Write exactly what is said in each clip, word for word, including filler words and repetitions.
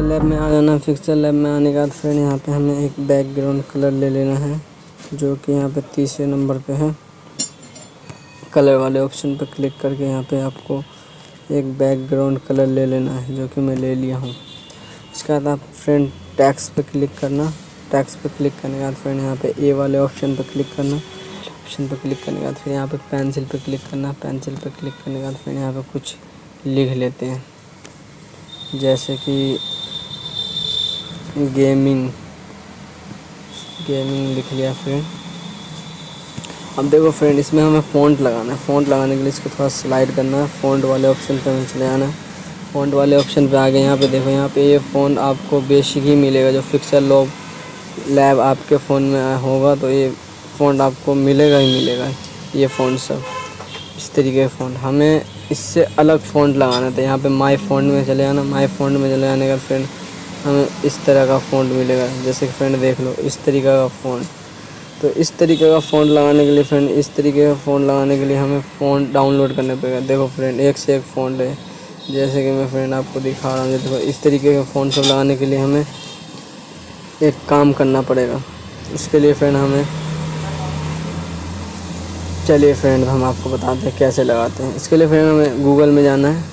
Pixel Lab में आ जाना। Pixel Lab में आने के बाद फिर यहाँ पे हमें एक बैकग्राउंड कलर ले लेना है, जो कि यहाँ पे तीसरे नंबर पे है। कलर वाले ऑप्शन पे क्लिक करके यहाँ पे आपको एक बैकग्राउंड कलर ले लेना है, जो कि मैं ले लिया हूँ। उसके बाद आप फ्रेंड टैक्स पे क्लिक करना। टैक्स पे क्लिक करने के बाद फ्रेंड यहाँ पे ए वाले ऑप्शन पे क्लिक करना। ऑप्शन पे क्लिक करने के बाद फिर यहाँ पे पेंसिल पे क्लिक करना। पेंसिल पे क्लिक करने के बाद फिर यहाँ पे कुछ लिख लेते हैं, जैसे कि गेमिंग गेमिंग लिख लिया फ्रेंड। अब देखो फ्रेंड, इसमें हमें फ़ॉन्ट लगाना है। फ़ॉन्ट लगाने के लिए इसको थोड़ा स्लाइड करना है, फ़ॉन्ट वाले ऑप्शन पे हमें चले आना है। फ़ॉन्ट वाले ऑप्शन पे आ गए। यहाँ पे देखो, यहाँ पे ये फ़ोन आपको बेसिक ही मिलेगा, जो पिक्सेल लैब आपके फ़ोन में होगा तो ये फ़ॉन्ट आपको मिलेगा ही मिलेगा। ये फ़ॉन्ट सब इस तरीके के फ़ॉन्ट, हमें इससे अलग फ़ॉन्ट लगाना था। यहाँ पे माय फ़ॉन्ट में चले आना। माय फ़ॉन्ट में चले आने का फ्रेंड हमें इस तरह का फ़ॉन्ट मिलेगा, जैसे कि फ्रेंड देख लो इस तरीके का फ़ॉन्ट। तो इस तरीके का फ़ॉन्ट लगाने के लिए फ्रेंड इस तरीके का फ़ॉन्ट लगाने के लिए हमें फ़ॉन्ट डाउनलोड करना पड़ेगा। देखो फ्रेंड, एक से एक फ़ॉन्ट है, जैसे कि मैं फ्रेंड आपको दिखा रहा हूँ। देखो इस तरीके का फ़ॉन्ट सब लगाने के लिए हमें एक काम करना पड़ेगा। उसके लिए फ्रेंड हमें, चलिए फ्रेंड हम आपको बताते हैं कैसे लगाते हैं। इसके लिए फ्रेंड हमें गूगल में जाना है।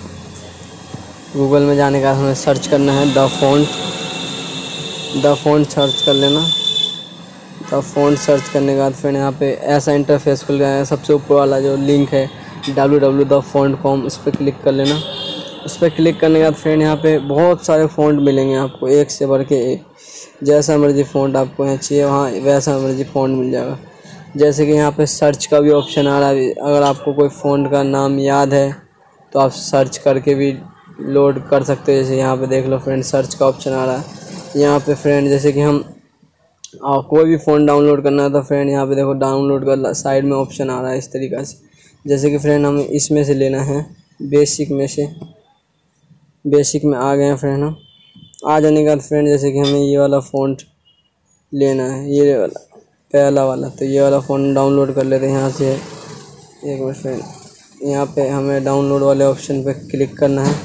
गूगल में जाने के बाद हमें सर्च करना है दाफोंट। दाफोंट सर्च कर लेना। दाफोंट सर्च करने के बाद फ्रेंड यहाँ पे ऐसा इंटरफेस खुल गया है। सबसे ऊपर वाला जो लिंक है W W W dot dafont dot com, उस पर क्लिक कर लेना। उस पर क्लिक करने के बाद फ्रेंड यहाँ पे बहुत सारे फ़ॉन्ट मिलेंगे आपको, एक से बढ़ के एक। जैसा मर्जी फ़ॉन्ट आपको यहाँ चाहिए वहाँ वैसा मर्जी फ़ॉन्ट मिल जाएगा। जैसे कि यहाँ पर सर्च का भी ऑप्शन आ रहा है। अगर आपको कोई फ़ॉन्ट का नाम याद है तो आप सर्च करके भी लोड कर सकते हो। जैसे यहाँ पे देख लो फ्रेंड, सर्च का ऑप्शन आ रहा है। यहाँ पे फ्रेंड जैसे कि हम आ, कोई भी फ़ोन डाउनलोड करना है तो फ्रेंड यहाँ पे देखो डाउनलोड का साइड में ऑप्शन आ रहा है इस तरीक़ा से। जैसे कि फ्रेंड हमें इसमें से लेना है, बेसिक में से। बेसिक में आ गए हैं फ्रेंड हम। आ जाने के बाद फ्रेंड जैसे कि हमें ये वाला फ़ॉन्ट लेना है, ये वाला पहला वाला। तो ये वाला फ़ोन डाउनलोड कर लेते हैं यहाँ से। एक बार फ्रेंड यहाँ पर हमें डाउनलोड वाले ऑप्शन पर क्लिक करना है।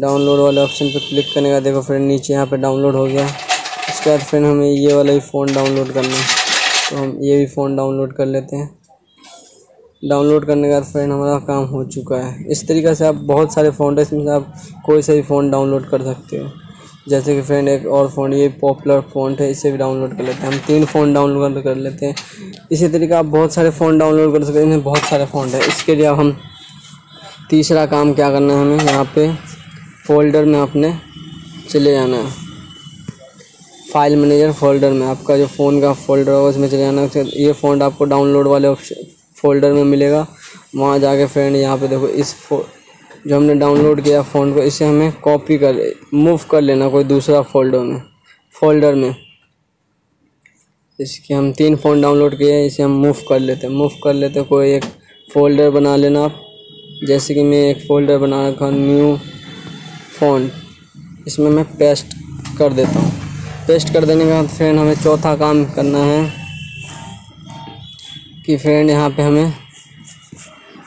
डाउनलोड वाले ऑप्शन पर क्लिक करने का देखो फ्रेंड नीचे यहाँ पे डाउनलोड हो गया। उसके बाद फ्रेंड हमें ये वाला ही फ़ोन डाउनलोड करना है, तो हम ये भी फ़ोन डाउनलोड कर लेते हैं। डाउनलोड करने का फ्रेंड हमारा काम हो चुका है। इस तरीक़े से आप बहुत सारे फ़ोन, इसमें से आप कोई सा भी फ़ोन डाउनलोड कर सकते हो। जैसे कि फ्रेंड एक और फ़ोन, ये पॉपुलर फ़ॉन्ट है, इसे भी डाउनलोड कर लेते हैं। हम तीन फ़ोन डाउनलोड कर लेते हैं। इसी तरीके आप बहुत सारे फ़ोन डाउनलोड कर सकते हैं, इसमें बहुत सारे फ़ोन है। इसके लिए अब हम तीसरा काम क्या करना है, हमें यहाँ पर फ़ोल्डर में आपने चले जाना है। फाइल मैनेजर फोल्डर में आपका जो फ़ोन का फ़ोल्डर होगा उसमें चले जाना है। ये फ़ोन आपको डाउनलोड वाले ऑप्शन फ़ोल्डर में मिलेगा। वहाँ जाके फ्रेंड यहाँ पे देखो इस जो हमने डाउनलोड किया फ़ोन को, इसे हमें कॉपी कर मूव कर लेना कोई दूसरा फोल्डर में फ़ोल्डर में इसके हम तीन फ़ोन डाउनलोड किए, इसे हम मूव कर लेते हैं। मूव कर लेते कोई एक फ़ोल्डर बना लेना आप। जैसे कि मैं एक फ़ोल्डर बना रखा न्यू फ़ॉन्ट, इसमें मैं पेस्ट कर देता हूँ। पेस्ट कर देने के बाद फ्रेंड हमें चौथा काम करना है कि फ्रेंड यहाँ पे हमें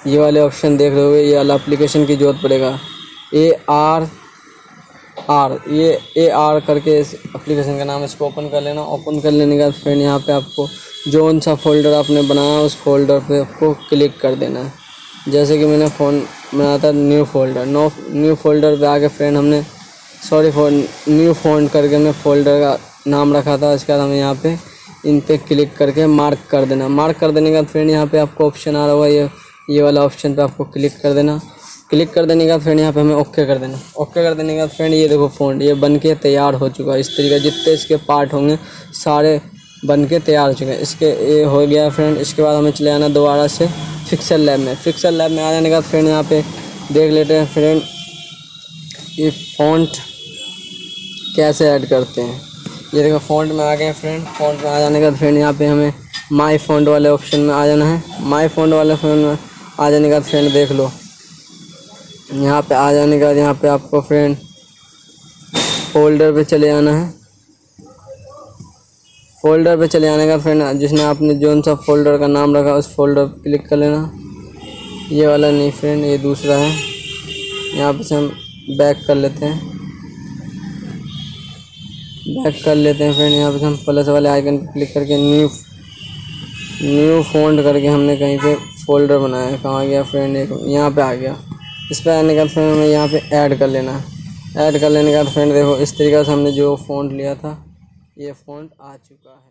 ये वाले ऑप्शन देख रहे हुए ये वाला एप्लीकेशन की ज़रूरत पड़ेगा, ए आर आर। ये ए आर करके इस एप्लीकेशन का नाम, इसको ओपन कर लेना। ओपन कर लेने के बाद फ्रेंड यहाँ पे आपको जो सा फ़ोल्डर आपने बनाया उस फोल्डर पर आपको क्लिक कर देना है। जैसे कि मैंने फ़ोन बनाया था new folder, no new folder पे आके फ्रेंड हमने सॉरी फोन न्यू फ़ॉन्ट करके हमने फ़ोल्डर का नाम रखा था। इसके बाद हमें यहाँ पे इन पे क्लिक करके मार्क कर देना। मार्क कर देने के बाद फ्रेंड यहाँ पे आपको ऑप्शन आ रहा हुआ, ये ये वाला ऑप्शन पे आपको क्लिक कर देना। क्लिक कर देने के बाद फ्रेंड यहाँ पर हमें ओके कर देना। ओके कर देने के बाद फ्रेंड ये देखो फ़ॉन्ट ये बन के तैयार हो चुका है। इस तरीके जितने इसके पार्ट होंगे सारे बन के तैयार हो चुके हैं। इसके ये हो गया फ्रेंड। इसके बाद हमें चले आना दोबारा से पिक्सेल लैब में। पिक्सेल लैब में आ जाने के बाद फ्रेंड यहाँ पे देख लेते हैं फ्रेंड ये फ़ॉन्ट कैसे ऐड करते हैं। ये देखो फ़ॉन्ट में आ गए फ्रेंड। फ़ॉन्ट में आ जाने के बाद फ्रेंड यहाँ पे हमें माय फ़ॉन्ट वाले ऑप्शन में आ जाना है। माय फ़ॉन्ट वाले ऑप्शन में आ जाने के बाद फ्रेंड देख लो यहाँ पर आ जाने के बाद यहाँ पर आपको फ्रेंड फ़ोल्डर पर चले आना है। फ़ोल्डर पे चले आने का फ्रेंड जिसने आपने जो सा फ़ोल्डर का नाम रखा उस फोल्डर पर क्लिक कर लेना। ये वाला नहीं फ्रेंड, ये दूसरा है। यहाँ पे से हम बैक कर लेते हैं। बैक कर लेते हैं फ्रेंड। यहाँ पे हम प्लस वाले आइकन पर क्लिक करके न्यू न्यू फोल्ड करके हमने कहीं पे फोल्डर बनाया है। कहाँ गया फ्रेंड? एक यहाँ पे आ गया। इस पर आने के बाद फ्रेंड हमें यहाँ पे ऐड कर लेना है। ऐड कर लेने के बाद फ्रेंड देखो इस तरीके से हमने जो फ़ॉन्ट लिया था ये फ़ॉन्ट आ चुका है।